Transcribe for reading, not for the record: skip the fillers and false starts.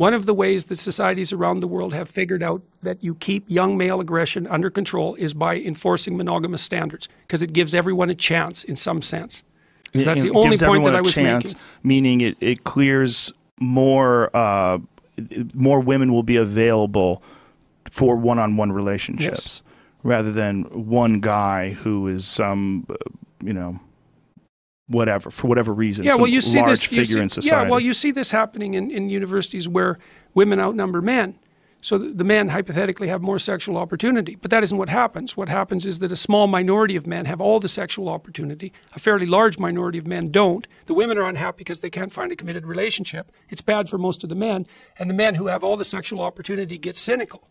One of the ways that societies around the world have figured out that you keep young male aggression under control is by enforcing monogamous standards, because it gives everyone a chance in some sense. So that's the only point that I was making. Meaning it clears more women will be available for one-on-one relationships, yes, rather than one guy who is some, you know, whatever, for whatever reason, yeah, well, you see large figure in society. Yeah, well, you see this happening in universities where women outnumber men. So the men hypothetically have more sexual opportunity, but that isn't what happens. What happens is that a small minority of men have all the sexual opportunity. A fairly large minority of men don't. The women are unhappy because they can't find a committed relationship. It's bad for most of the men, and the men who have all the sexual opportunity get cynical.